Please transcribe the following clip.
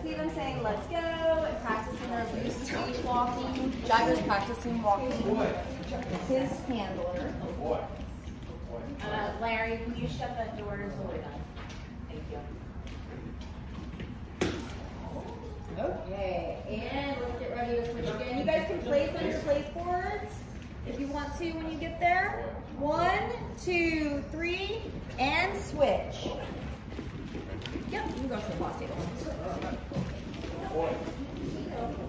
With even saying let's go and practicing our loose feet walking. Jagger's practicing walking with his handler. Larry, can you shut that door until we're done? Thank you. Okay, and let's get ready to switch again. You guys can place on your place boards if you want to when you get there. 1, 2, 3, and switch. Yep, you can go to the boss table.